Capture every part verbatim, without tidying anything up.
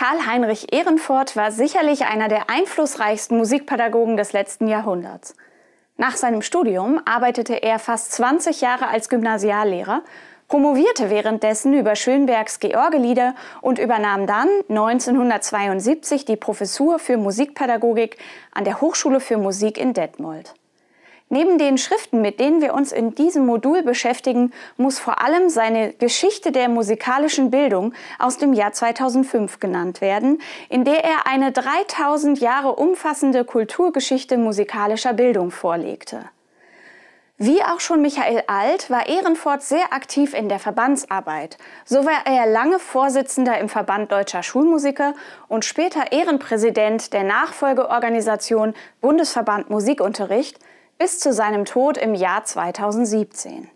Karl Heinrich Ehrenforth war sicherlich einer der einflussreichsten Musikpädagogen des letzten Jahrhunderts. Nach seinem Studium arbeitete er fast zwanzig Jahre als Gymnasiallehrer, promovierte währenddessen über Schönbergs Georgelieder und übernahm dann neunzehnhundertzweiundsiebzig die Professur für Musikpädagogik an der Hochschule für Musik in Detmold. Neben den Schriften, mit denen wir uns in diesem Modul beschäftigen, muss vor allem seine Geschichte der musikalischen Bildung aus dem Jahr zweitausendfünf genannt werden, in der er eine dreitausend Jahre umfassende Kulturgeschichte musikalischer Bildung vorlegte. Wie auch schon Michael Alt war Ehrenforth sehr aktiv in der Verbandsarbeit. So war er lange Vorsitzender im Verband Deutscher Schulmusiker und später Ehrenpräsident der Nachfolgeorganisation Bundesverband Musikunterricht bis zu seinem Tod im Jahr zweitausendsiebzehn.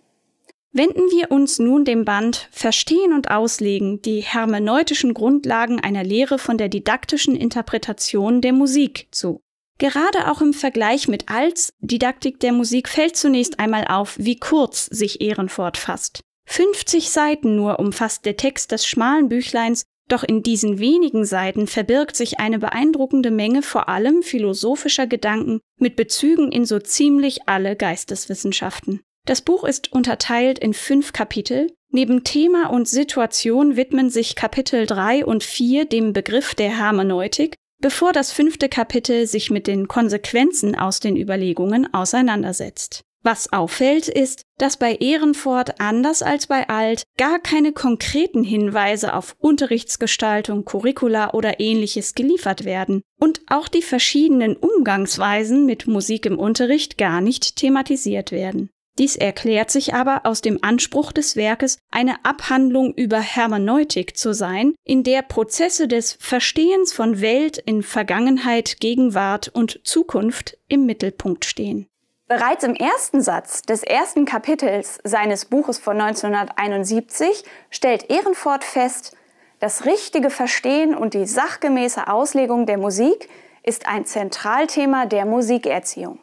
Wenden wir uns nun dem Band Verstehen und Auslegen, die hermeneutischen Grundlagen einer Lehre von der didaktischen Interpretation der Musik zu. Gerade auch im Vergleich mit Alts Didaktik der Musik fällt zunächst einmal auf, wie kurz sich Ehrenforth fasst. fünfzig Seiten nur umfasst der Text des schmalen Büchleins, doch in diesen wenigen Seiten verbirgt sich eine beeindruckende Menge vor allem philosophischer Gedanken mit Bezügen in so ziemlich alle Geisteswissenschaften. Das Buch ist unterteilt in fünf Kapitel. Neben Thema und Situation widmen sich Kapitel drei und vier dem Begriff der Hermeneutik, bevor das fünfte Kapitel sich mit den Konsequenzen aus den Überlegungen auseinandersetzt. Was auffällt, ist, dass bei Ehrenforth anders als bei Alt gar keine konkreten Hinweise auf Unterrichtsgestaltung, Curricula oder Ähnliches geliefert werden und auch die verschiedenen Umgangsweisen mit Musik im Unterricht gar nicht thematisiert werden. Dies erklärt sich aber aus dem Anspruch des Werkes, eine Abhandlung über Hermeneutik zu sein, in der Prozesse des Verstehens von Welt in Vergangenheit, Gegenwart und Zukunft im Mittelpunkt stehen. Bereits im ersten Satz des ersten Kapitels seines Buches von neunzehnhunderteinundsiebzig stellt Ehrenforth fest, das richtige Verstehen und die sachgemäße Auslegung der Musik ist ein Zentralthema der Musikerziehung.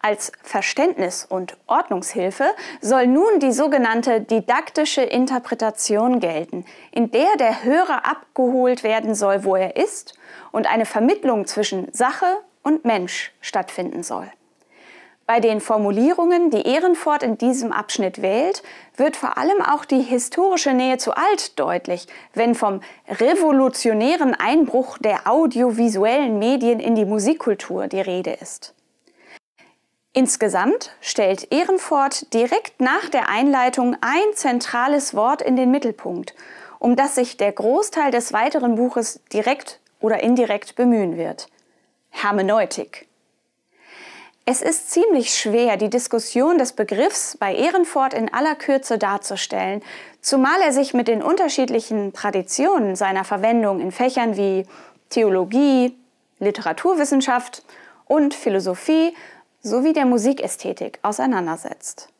Als Verständnis- und Ordnungshilfe soll nun die sogenannte didaktische Interpretation gelten, in der der Hörer abgeholt werden soll, wo er ist, und eine Vermittlung zwischen Sache und Mensch stattfinden soll. Bei den Formulierungen, die Ehrenforth in diesem Abschnitt wählt, wird vor allem auch die historische Nähe zu Alt deutlich, wenn vom revolutionären Einbruch der audiovisuellen Medien in die Musikkultur die Rede ist. Insgesamt stellt Ehrenforth direkt nach der Einleitung ein zentrales Wort in den Mittelpunkt, um das sich der Großteil des weiteren Buches direkt oder indirekt bemühen wird: Hermeneutik. Es ist ziemlich schwer, die Diskussion des Begriffs bei Ehrenforth in aller Kürze darzustellen, zumal er sich mit den unterschiedlichen Traditionen seiner Verwendung in Fächern wie Theologie, Literaturwissenschaft und Philosophie sowie der Musikästhetik auseinandersetzt.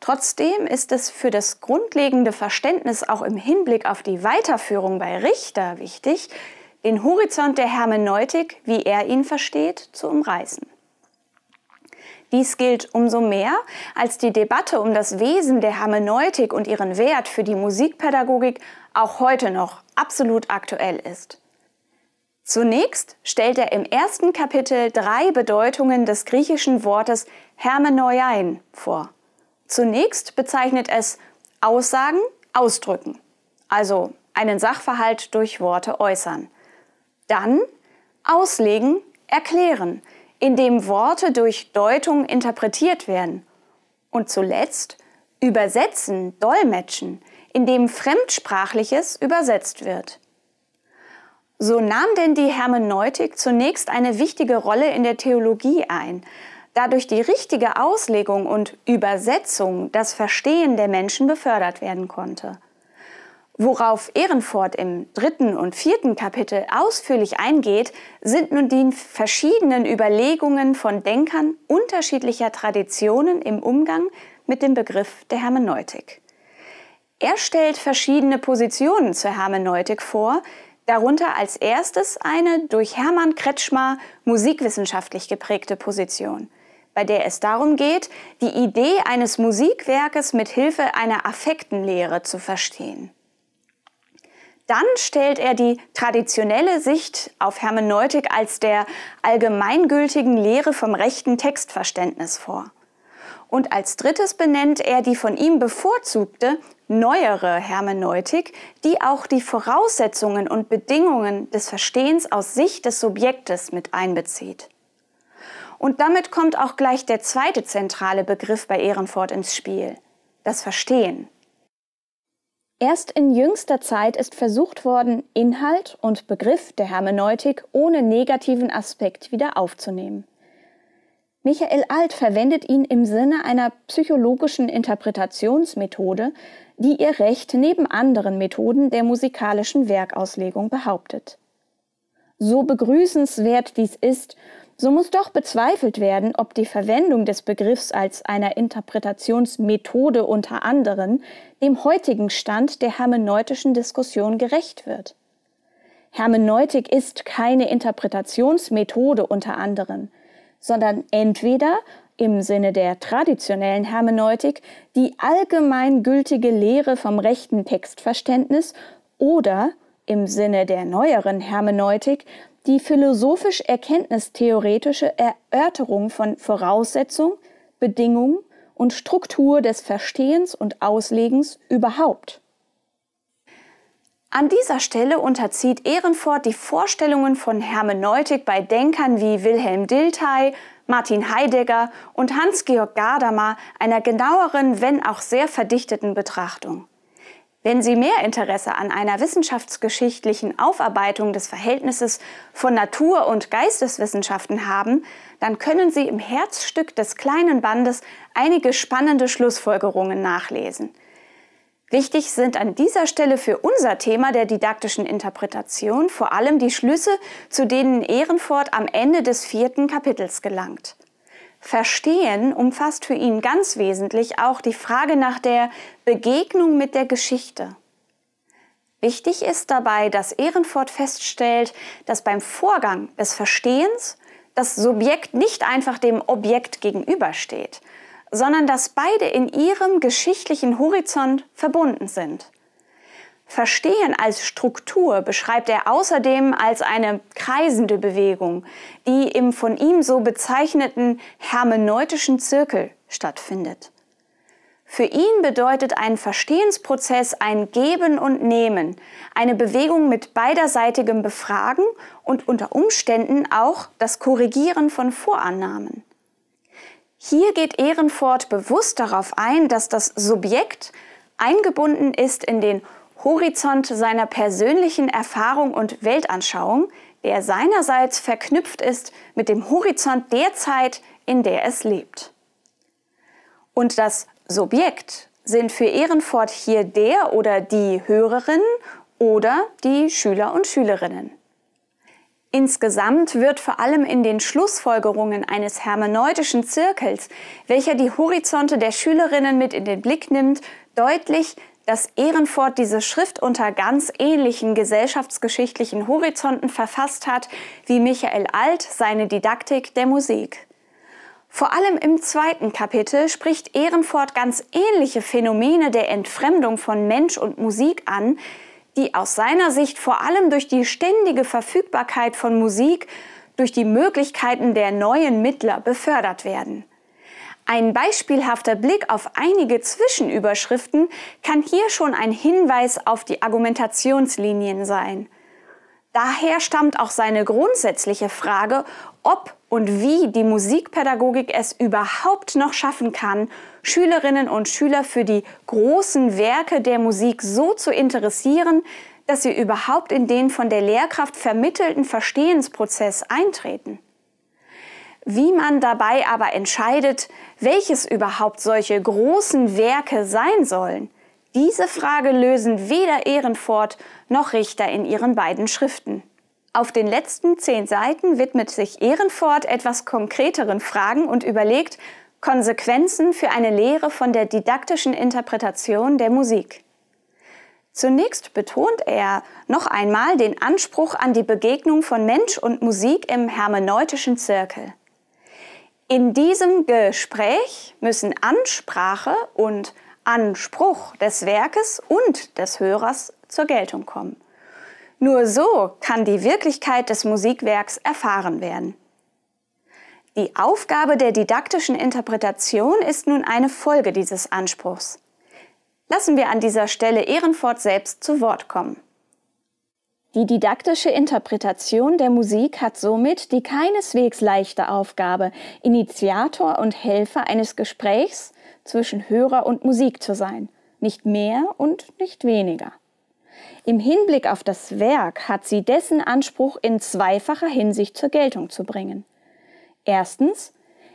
Trotzdem ist es für das grundlegende Verständnis auch im Hinblick auf die Weiterführung bei Richter wichtig, den Horizont der Hermeneutik, wie er ihn versteht, zu umreißen. Dies gilt umso mehr, als die Debatte um das Wesen der Hermeneutik und ihren Wert für die Musikpädagogik auch heute noch absolut aktuell ist. Zunächst stellt er im ersten Kapitel drei Bedeutungen des griechischen Wortes Hermeneuein vor. Zunächst bezeichnet es Aussagen, Ausdrücken, also einen Sachverhalt durch Worte äußern. Dann Auslegen, Erklären, indem Worte durch Deutung interpretiert werden. Und zuletzt Übersetzen, Dolmetschen, indem Fremdsprachliches übersetzt wird. So nahm denn die Hermeneutik zunächst eine wichtige Rolle in der Theologie ein, da durch die richtige Auslegung und Übersetzung das Verstehen der Menschen befördert werden konnte. Worauf Ehrenforth im dritten und vierten Kapitel ausführlich eingeht, sind nun die verschiedenen Überlegungen von Denkern unterschiedlicher Traditionen im Umgang mit dem Begriff der Hermeneutik. Er stellt verschiedene Positionen zur Hermeneutik vor, darunter als erstes eine durch Hermann Kretschmar musikwissenschaftlich geprägte Position, bei der es darum geht, die Idee eines Musikwerkes mit Hilfe einer Affektenlehre zu verstehen. Dann stellt er die traditionelle Sicht auf Hermeneutik als der allgemeingültigen Lehre vom rechten Textverständnis vor. Und als drittes benennt er die von ihm bevorzugte, neuere Hermeneutik, die auch die Voraussetzungen und Bedingungen des Verstehens aus Sicht des Subjektes mit einbezieht. Und damit kommt auch gleich der zweite zentrale Begriff bei Ehrenforth ins Spiel, das Verstehen. Erst in jüngster Zeit ist versucht worden, Inhalt und Begriff der Hermeneutik ohne negativen Aspekt wieder aufzunehmen. Michael Alt verwendet ihn im Sinne einer psychologischen Interpretationsmethode, die ihr Recht neben anderen Methoden der musikalischen Werkauslegung behauptet. So begrüßenswert dies ist, so muss doch bezweifelt werden, ob die Verwendung des Begriffs als einer Interpretationsmethode unter anderen dem heutigen Stand der hermeneutischen Diskussion gerecht wird. Hermeneutik ist keine Interpretationsmethode unter anderen, sondern entweder im Sinne der traditionellen Hermeneutik die allgemeingültige Lehre vom rechten Textverständnis oder im Sinne der neueren Hermeneutik die philosophisch-erkenntnistheoretische Erörterung von Voraussetzung, Bedingung und Struktur des Verstehens und Auslegens überhaupt. An dieser Stelle unterzieht Ehrenforth die Vorstellungen von Hermeneutik bei Denkern wie Wilhelm Dilthey, Martin Heidegger und Hans-Georg Gadamer einer genaueren, wenn auch sehr verdichteten Betrachtung. Wenn Sie mehr Interesse an einer wissenschaftsgeschichtlichen Aufarbeitung des Verhältnisses von Natur- und Geisteswissenschaften haben, dann können Sie im Herzstück des kleinen Bandes einige spannende Schlussfolgerungen nachlesen. Wichtig sind an dieser Stelle für unser Thema der didaktischen Interpretation vor allem die Schlüsse, zu denen Ehrenforth am Ende des vierten Kapitels gelangt. Verstehen umfasst für ihn ganz wesentlich auch die Frage nach der Begegnung mit der Geschichte. Wichtig ist dabei, dass Ehrenforth feststellt, dass beim Vorgang des Verstehens das Subjekt nicht einfach dem Objekt gegenübersteht, sondern dass beide in ihrem geschichtlichen Horizont verbunden sind. Verstehen als Struktur beschreibt er außerdem als eine kreisende Bewegung, die im von ihm so bezeichneten hermeneutischen Zirkel stattfindet. Für ihn bedeutet ein Verstehensprozess ein Geben und Nehmen, eine Bewegung mit beiderseitigem Befragen und unter Umständen auch das Korrigieren von Vorannahmen. Hier geht Ehrenforth bewusst darauf ein, dass das Subjekt eingebunden ist in den Horizont seiner persönlichen Erfahrung und Weltanschauung, der seinerseits verknüpft ist mit dem Horizont der Zeit, in der es lebt. Und das Subjekt sind für Ehrenforth hier der oder die Hörerin oder die Schüler und Schülerinnen. Insgesamt wird vor allem in den Schlussfolgerungen eines hermeneutischen Zirkels, welcher die Horizonte der Schülerinnen mit in den Blick nimmt, deutlich, dass Ehrenforth diese Schrift unter ganz ähnlichen gesellschaftsgeschichtlichen Horizonten verfasst hat, wie Michael Alt seine Didaktik der Musik. Vor allem im zweiten Kapitel spricht Ehrenforth ganz ähnliche Phänomene der Entfremdung von Mensch und Musik an, die aus seiner Sicht vor allem durch die ständige Verfügbarkeit von Musik, durch die Möglichkeiten der neuen Mittler befördert werden. Ein beispielhafter Blick auf einige Zwischenüberschriften kann hier schon ein Hinweis auf die Argumentationslinien sein. Daher stammt auch seine grundsätzliche Frage, ob und wie die Musikpädagogik es überhaupt noch schaffen kann, Schülerinnen und Schüler für die großen Werke der Musik so zu interessieren, dass sie überhaupt in den von der Lehrkraft vermittelten Verstehensprozess eintreten. Wie man dabei aber entscheidet, welches überhaupt solche großen Werke sein sollen, diese Frage lösen weder Ehrenforth noch Richter in ihren beiden Schriften. Auf den letzten zehn Seiten widmet sich Ehrenforth etwas konkreteren Fragen und überlegt Konsequenzen für eine Lehre von der didaktischen Interpretation der Musik. Zunächst betont er noch einmal den Anspruch an die Begegnung von Mensch und Musik im hermeneutischen Zirkel. In diesem Gespräch müssen Ansprache und Anspruch des Werkes und des Hörers zur Geltung kommen Nur so kann die Wirklichkeit des Musikwerks erfahren werden. Die Aufgabe der didaktischen Interpretation ist nun eine Folge dieses Anspruchs. Lassen wir an dieser Stelle Ehrenforth selbst zu Wort kommen. Die didaktische Interpretation der Musik hat somit die keineswegs leichte Aufgabe, Initiator und Helfer eines Gesprächs zwischen Hörer und Musik zu sein, nicht mehr und nicht weniger. Im Hinblick auf das Werk hat sie dessen Anspruch in zweifacher Hinsicht zur Geltung zu bringen. Erstens,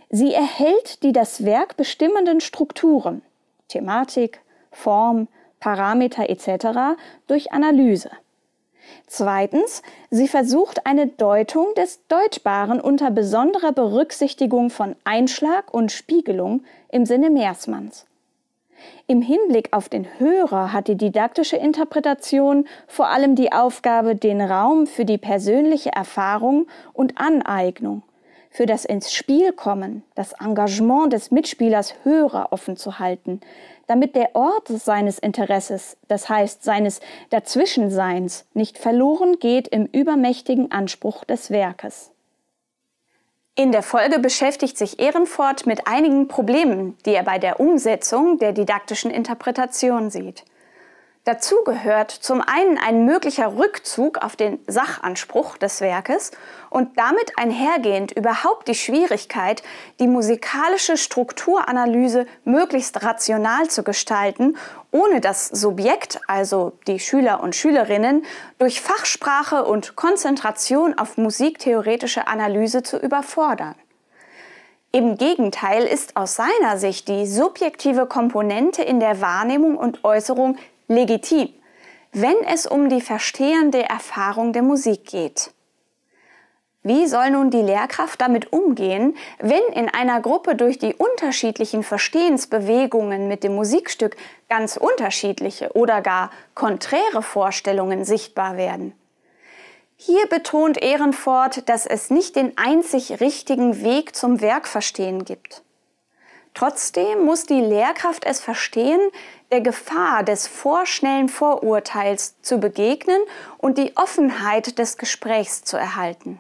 sie erhält die das Werk bestimmenden Strukturen, Thematik, Form, Parameter et cetera durch Analyse. Zweitens, sie versucht eine Deutung des Deutbaren unter besonderer Berücksichtigung von Einschlag und Spiegelung im Sinne Mersmanns. Im Hinblick auf den Hörer hat die didaktische Interpretation vor allem die Aufgabe, den Raum für die persönliche Erfahrung und Aneignung, für das Ins-Spiel-Kommen, das Engagement des Mitspielers Hörer offen zu halten, damit der Ort seines Interesses, das heißt seines Dazwischenseins, nicht verloren geht im übermächtigen Anspruch des Werkes. In der Folge beschäftigt sich Ehrenforth mit einigen Problemen, die er bei der Umsetzung der didaktischen Interpretation sieht. Dazu gehört zum einen ein möglicher Rückzug auf den Sachanspruch des Werkes und damit einhergehend überhaupt die Schwierigkeit, die musikalische Strukturanalyse möglichst rational zu gestalten, ohne das Subjekt, also die Schüler und Schülerinnen, durch Fachsprache und Konzentration auf musiktheoretische Analyse zu überfordern. Im Gegenteil ist aus seiner Sicht die subjektive Komponente in der Wahrnehmung und Äußerung legitim, wenn es um die verstehende Erfahrung der Musik geht. Wie soll nun die Lehrkraft damit umgehen, wenn in einer Gruppe durch die unterschiedlichen Verstehensbewegungen mit dem Musikstück ganz unterschiedliche oder gar konträre Vorstellungen sichtbar werden? Hier betont Ehrenforth, dass es nicht den einzig richtigen Weg zum Werkverstehen gibt. Trotzdem muss die Lehrkraft es verstehen, der Gefahr des vorschnellen Vorurteils zu begegnen und die Offenheit des Gesprächs zu erhalten.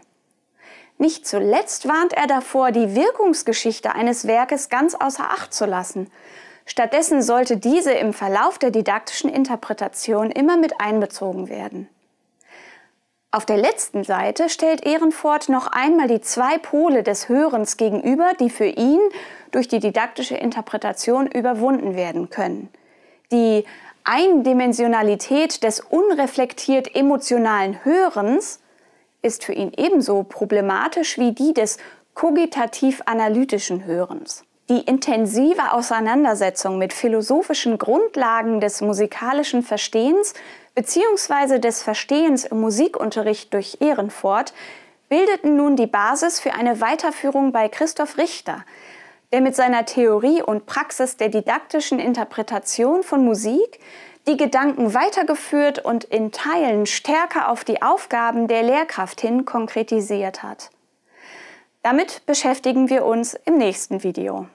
Nicht zuletzt warnt er davor, die Wirkungsgeschichte eines Werkes ganz außer Acht zu lassen. Stattdessen sollte diese im Verlauf der didaktischen Interpretation immer mit einbezogen werden. Auf der letzten Seite stellt Ehrenforth noch einmal die zwei Pole des Hörens gegenüber, die für ihn durch die didaktische Interpretation überwunden werden können. Die Eindimensionalität des unreflektiert emotionalen Hörens ist für ihn ebenso problematisch wie die des kogitativ-analytischen Hörens. Die intensive Auseinandersetzung mit philosophischen Grundlagen des musikalischen Verstehens beziehungsweise des Verstehens im Musikunterricht durch Ehrenforth bildeten nun die Basis für eine Weiterführung bei Christoph Richter, der mit seiner Theorie und Praxis der didaktischen Interpretation von Musik die Gedanken weitergeführt und in Teilen stärker auf die Aufgaben der Lehrkraft hin konkretisiert hat. Damit beschäftigen wir uns im nächsten Video.